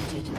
executed.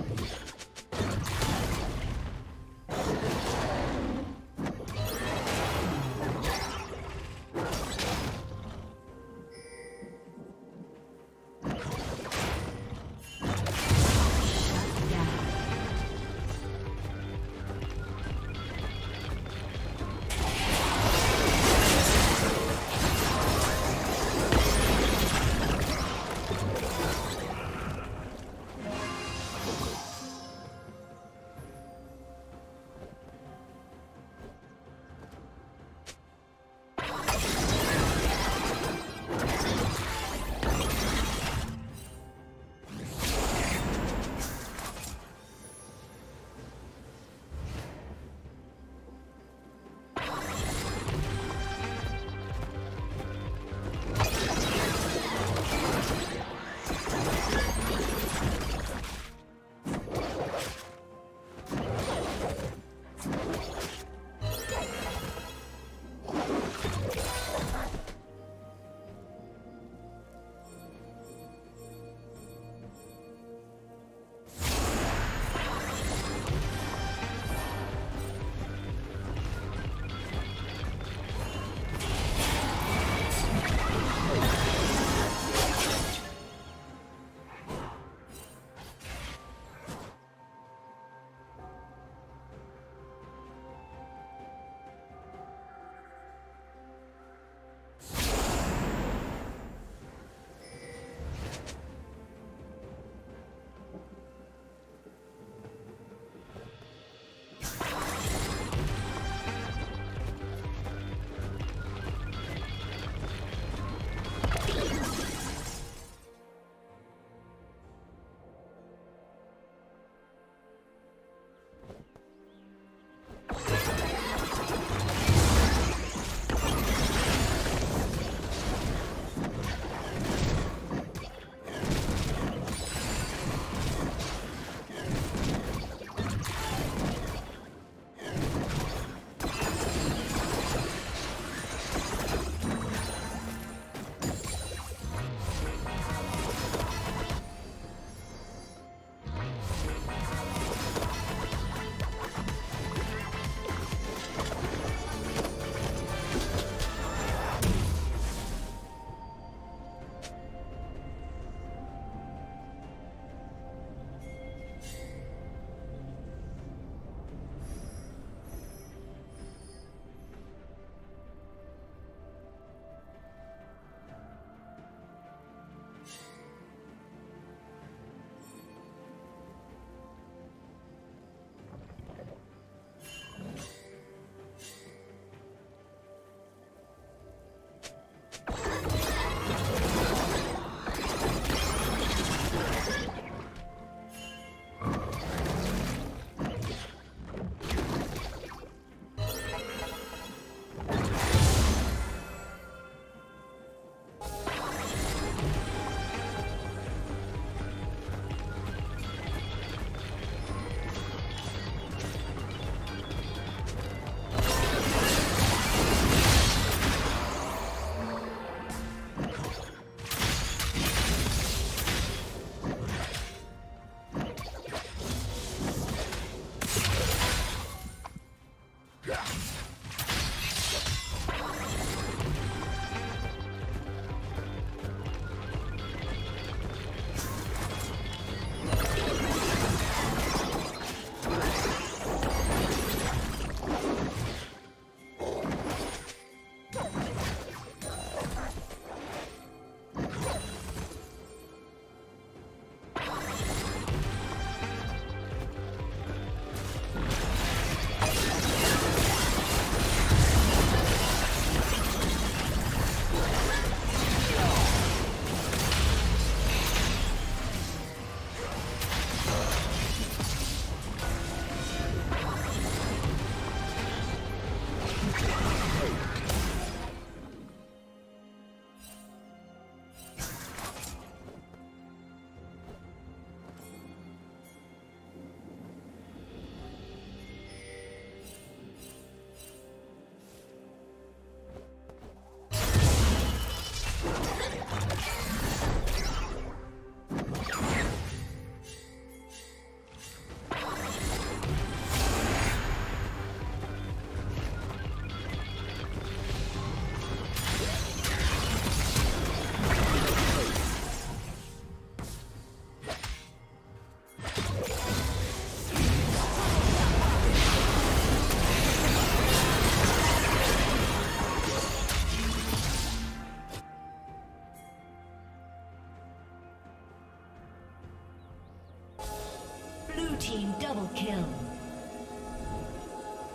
Blue team double kill.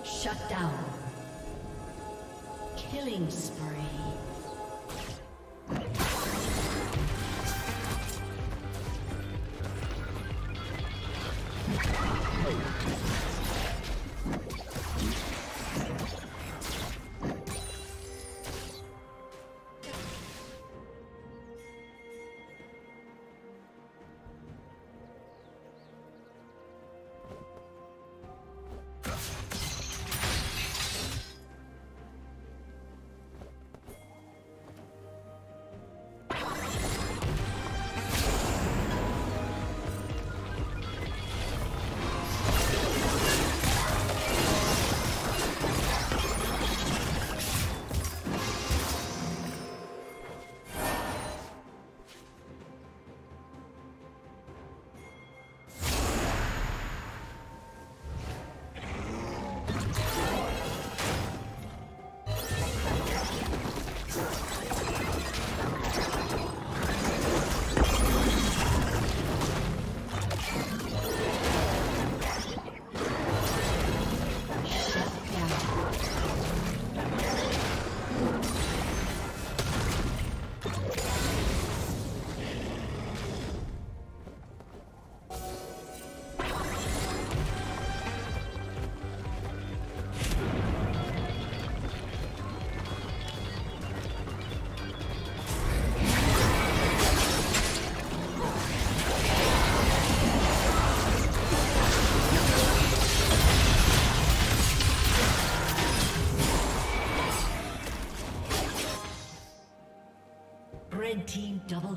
Shut down. Killing spree. Red team double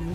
Blue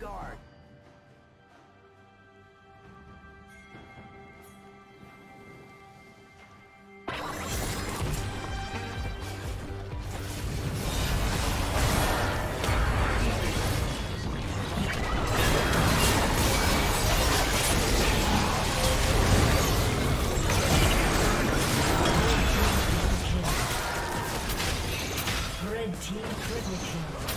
Guard. Red team triple kill.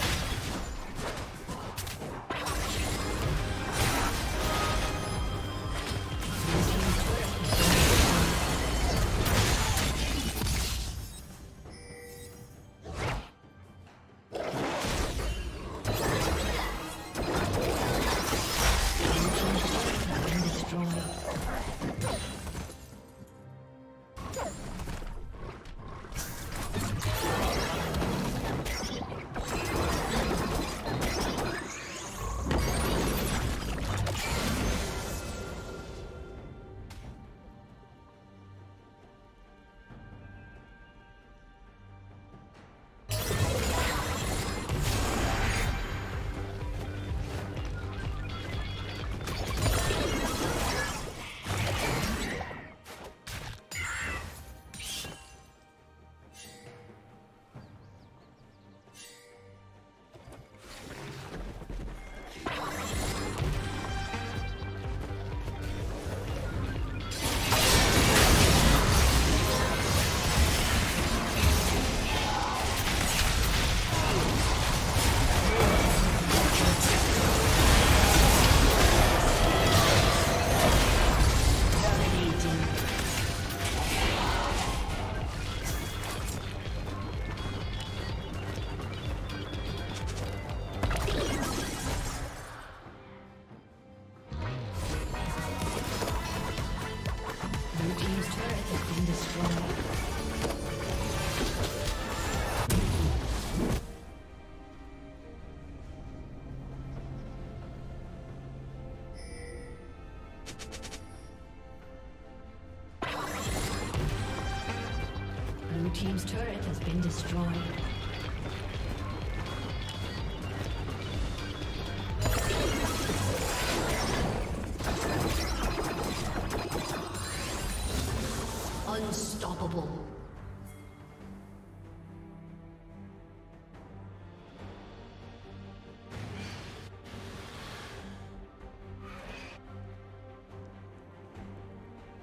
team's turret has been destroyed. Unstoppable.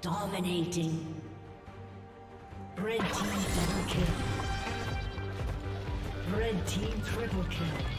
Dominating. Red team double kill. Red team triple kill.